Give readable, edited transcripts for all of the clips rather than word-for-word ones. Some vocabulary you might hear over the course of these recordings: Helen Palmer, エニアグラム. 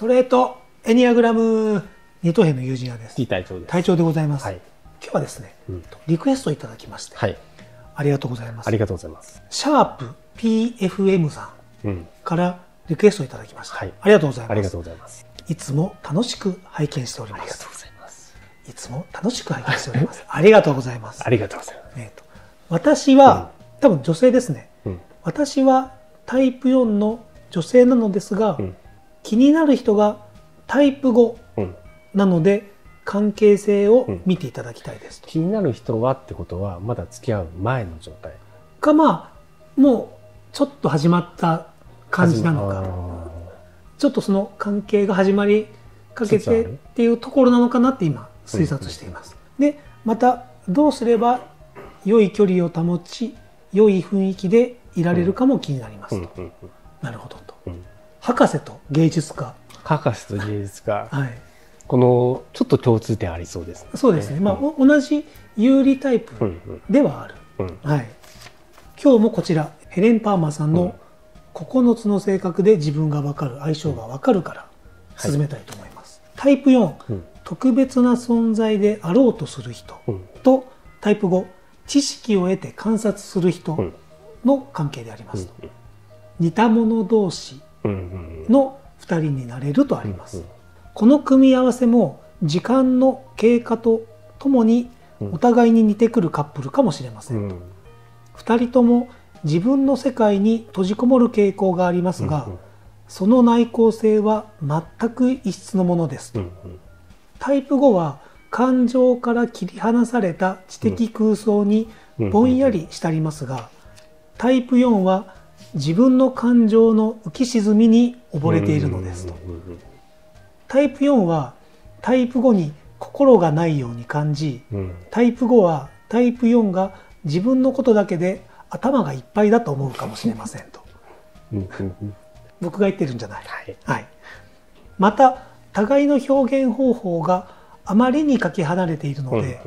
それとエニアグラム二等兵の友人はですね、隊長でございます。はい、今日はですね、リクエストいただきまして、はい、ありがとうございます。ありがとうございます。シャープ PFM さんからリクエストいただきました。はい、ありがとうございます。ありがとうございます。いつも楽しく拝見しております。ありがとうございます。いつも楽しく拝見しております。ありがとうございます。ありがとうございます。私は、多分女性ですね。私はタイプ4の女性なのですが、気になる人がタイプ5なので関係性を見ていただきたいですと。気になる人はってことはまだ付き合う前の状態か、まあもうちょっと始まった感じなのか、ちょっとその関係が始まりかけてっていうところなのかなって今推察しています。でまたどうすれば良い距離を保ち良い雰囲気でいられるかも気になりますと。なるほどと。博士と芸術家。博士と芸術家。はい。このちょっと共通点ありそうですね。そうですね。まあ同じ有利タイプではある。はい。今日もこちらヘレン・パーマーさんの9つの性格で自分が分かる相性が分かるから進めたいと思います。タイプ4、特別な存在であろうとする人とタイプ5、知識を得て観察する人の関係でありますと。似た者同士の2人になれるとあります。この組み合わせも時間の経過とともにお互いに似てくるカップルかもしれませんと。2人とも自分の世界に閉じこもる傾向がありますが、その内向性は全く異質のものですと。タイプ5は感情から切り離された知的空想にぼんやりしたりますが、タイプ4は自分の感情の浮き沈みに溺れているのですと。タイプ4はタイプ5に心がないように感じ、タイプ5はタイプ4が自分のことだけで頭がいっぱいだと思うかもしれませんと。僕が言ってるんじゃない。はい。はい。また互いの表現方法があまりにかけ離れているので、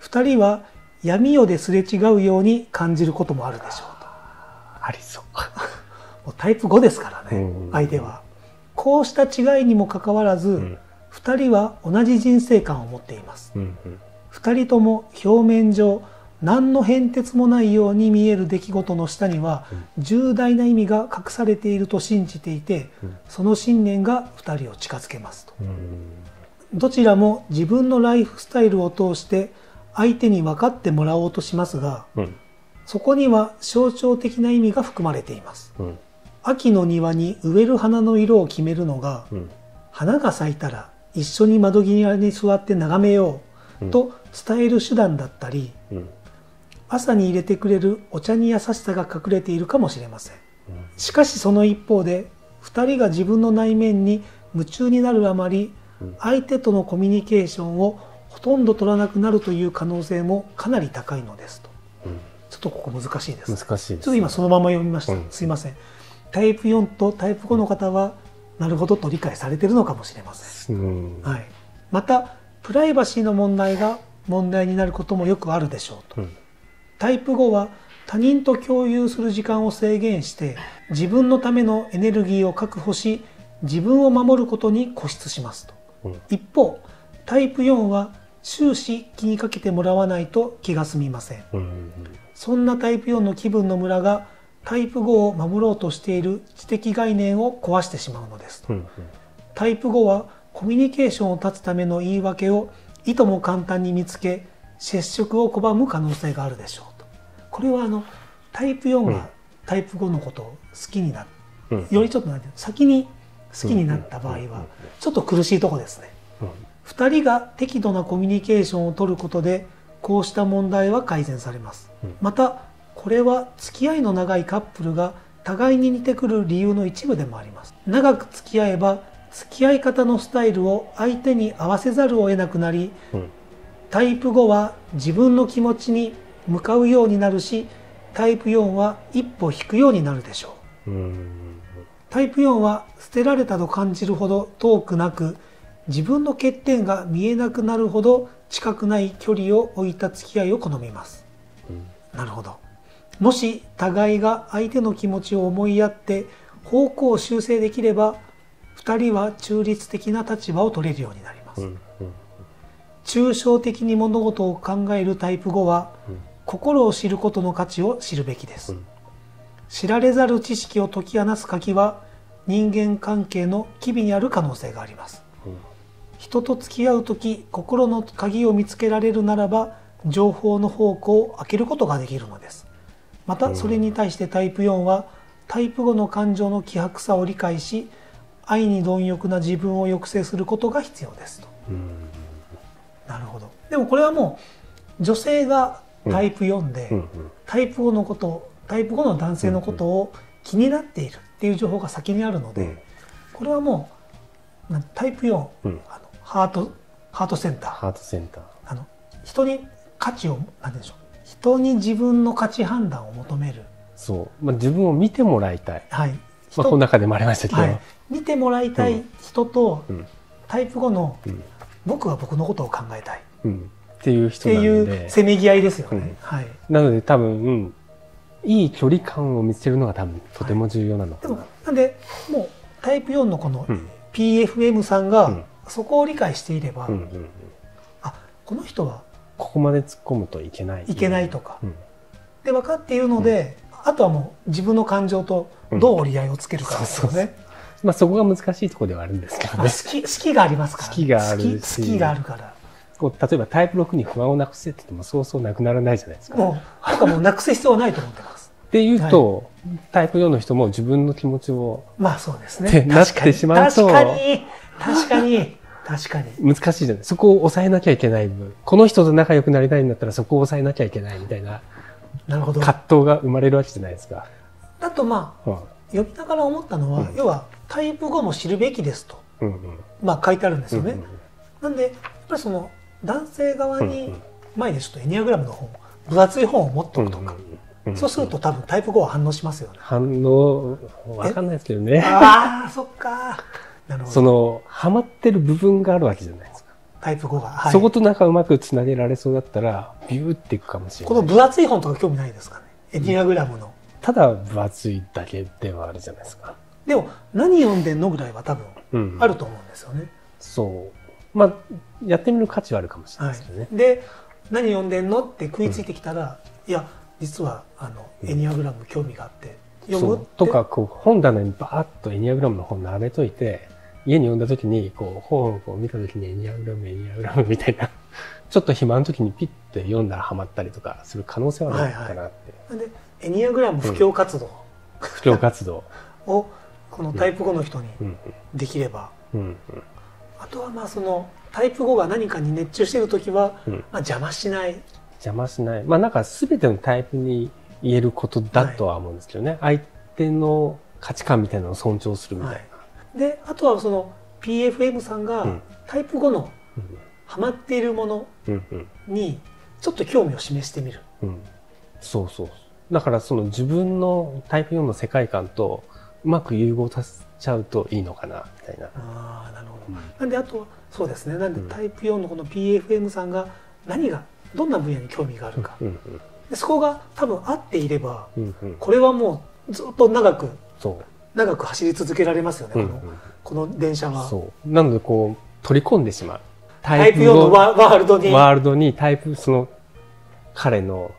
2人は闇夜ですれ違うように感じることもあるでしょう。ありそう。もうタイプ5ですからね、相手は。こうした違いにもかかわらず、2人は同じ人生観を持っています。2人とも表面上何の変哲もないように見える出来事の下には、重大な意味が隠されていると信じていて、その信念が2人を近づけますと。どちらも自分のライフスタイルを通して相手に分かってもらおうとしますが、そこには象徴的な意味が含まれています。秋の庭に植える花の色を決めるのが、花が咲いたら一緒に窓際に座って眺めようと伝える手段だったり、朝に入れてくれるお茶に優しさが隠れているかもしれません。しかしその一方で、2人が自分の内面に夢中になるあまり、相手とのコミュニケーションをほとんど取らなくなるという可能性もかなり高いのですと。ちょっとここ難しいです。難しいですね。ちょっと今そのまま読みました。すいません。タイプ4とタイプ5の方は、なるほどと理解されているのかもしれません。はい。また、プライバシーの問題が問題になることもよくあるでしょうと。タイプ5は他人と共有する時間を制限して、自分のためのエネルギーを確保し、自分を守ることに固執しますと。一方、タイプ4は終始気にかけてもらわないと気が済みません。そんなタイプ4の気分のムラがタイプ5を守ろうとしている知的概念を壊してしまうのですと。タイプ5はコミュニケーションを断つための言い訳をいとも簡単に見つけ、接触を拒む可能性があるでしょうと。これはタイプ4がタイプ5のことを好きになる、よりちょっと先に好きになった場合はちょっと苦しいとこですね。2人が適度なコミュニケーションを取ることで、こうした問題は改善されます。また、これは付き合いの長いカップルが互いに似てくる理由の一部でもあります。長く付き合えば、付き合い方のスタイルを相手に合わせざるを得なくなり、タイプ5は自分の気持ちに向かうようになるし、タイプ4は一歩引くようになるでしょう。タイプ4は捨てられたと感じるほど遠くなく、自分の欠点が見えなくなるほど近くない距離を置いた付き合いを好みます。なるほど。もし互いが相手の気持ちを思いやって方向を修正できれば、2人は中立的な立場を取れるようになります。抽象的に物事を考えるタイプ5は、心を知ることの価値を知るべきです。知られざる知識を解き放つ鍵は、人間関係の機微にある可能性があります。人と付き合うとき、心の鍵を見つけられるならば、情報の方向を開けることができるのです。また、それに対してタイプ4は、タイプ5の感情の希薄さを理解し、愛に貪欲な自分を抑制することが必要ですと。なるほど。でもこれはもう女性がタイプ4で、タイプ5のこと、タイプ5の男性のことを気になっているっていう情報が先にあるので、これはもうタイプ4、ハートセンター、人に価値をなんでしょう。人に自分の価値判断を求める。そう、自分を見てもらいたい。はい。この中でもありましたけど、はい、見てもらいたい人と、タイプ5の、僕は僕のことを考えたい、っていう人なんで、っていうせめぎ合いですよね。はい。なので多分いい距離感を見つけるのが多分とても重要なのかな。はい、でもなんでもうタイプ4のこの PFM さんがそこを理解していれば、あ、この人はここまで突っ込むといけない。いけないとか、で分かっているので。あとはもう自分の感情とどう折り合いをつけるかですよね。そこが難しいところではあるんですけどね。好きがありますから。好きがあるし。好きがあるから。こう例えばタイプ6に不安をなくせって言ってもそうそうなくならないじゃないですか。もうなくす必要はないと思ってます。っていうと、タイプ4の人も自分の気持ちをまあそうですね。ってなってしまうと確かに難しいじゃない。そこを抑えなきゃいけない分、この人と仲良くなりたいんだったらそこを抑えなきゃいけないみたいな。なるほど。葛藤が生まれるわけじゃないですか。だと読みながら思ったのは、要はタイプ5も知るべきですと書いてあるんですよね。なんでやっぱりその男性側に前でちょっとエニアグラムの本分厚い本を持っておくとか、そうすると多分タイプ5は反応しますよね。反応わかんないですけどね。ああそっか。なるほど。そのハマってる部分があるわけじゃないですか。タイプ5が、はい、そことなんかうまくつなげられそうだったらビューっていくかもしれない。この分厚い本とか興味ないですかね。エニアグラムの、ただ分厚いだけではあるじゃないですか。でも何読んでんのぐらいは多分あると思うんですよね。そうやってみる価値はあるかもしれないですけどね、はい、で何読んでんのって食いついてきたら、いや実はエニアグラム興味があって読むってとか、こう本棚にバーッとエニアグラムの本並べといて、家に呼んだ時にこう本を見た時にエニアグラムみたいなちょっと暇の時にピッて読んだらハマったりとかする可能性はあるかなって。でエニアグラム布教活動をこのタイプ5の人にできれば、あとはそのタイプ5が何かに熱中している時は、邪魔しない、なんか全てのタイプに言えることだとは思うんですけどね、相手の価値観みたいなのを尊重するみたいな。であとはその PFM さんがタイプ5のハマっているものにちょっと興味を示してみる、そうだからその自分のタイプ4の世界観とうまく融合させちゃうといいのかなみたいな。ああなるほど、なんであとはそうですね、なんでタイプ4のこの PFM さんがどんな分野に興味があるか、でそこが多分合っていれば、これはもうずっと長く走り続けられますよね、この電車は。そうなのでこう取り込んでしまうタイプ4のワールドにその彼の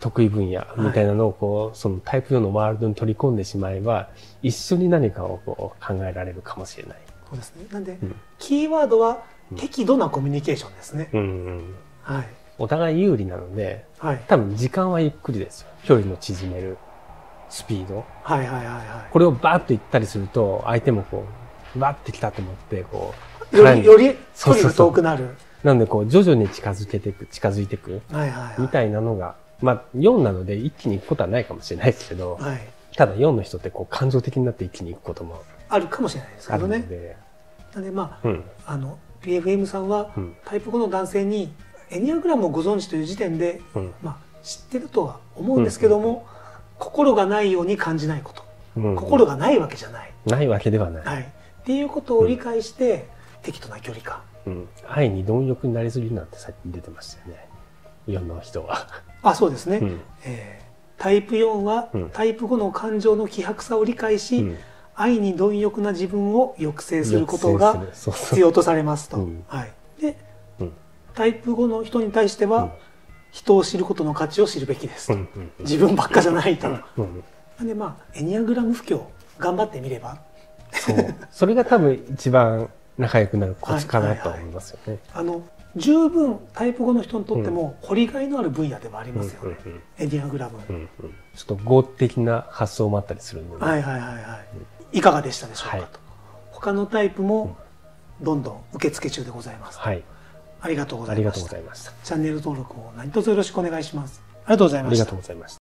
得意分野みたいなのをそのタイプ4のワールドに取り込んでしまえば、一緒に何かを考えられるかもしれない。そうですね。なんで、キーワードは適度なコミュニケーションですね。お互い有利なので、多分時間はゆっくりですよ。距離の縮めるスピード、これをバーッといったりすると、相手もバッてきたと思ってより距離が遠くなる。なので徐々に近づいていくみたいなのが、4なので一気に行くことはないかもしれないですけど、ただ4の人って感情的になって一気に行くこともあるかもしれないですけどね。なのでPFM さんはタイプ5の男性にエニアグラムをご存知という時点で知ってるとは思うんですけども、心がないように感じないこと、心がないわけじゃない、ないわけではない、っていうことを理解して、適度な距離感、愛に貪欲になりすぎるなんてさっき出てましたよね、4の人は。あ、そうですね、タイプ4は、タイプ5の感情の希薄さを理解し、愛に貪欲な自分を抑制することが必要とされますと。で、タイプ5の人に対しては、人を知ることの価値を知るべきですと。自分ばっかじゃないと。で、まあエニアグラム布教頑張ってみれば。それが多分一番仲良くなるコツかなと思いますよね。十分タイプ5の人にとっても掘りがいのある分野ではありますよね、エニアグラム。ちょっと合理的な発想もあったりするので、いかがでしたでしょうかと。他のタイプもどんどん受付中でございます。ありがとうございました。チャンネル登録を何卒よろしくお願いします。ありがとうございました。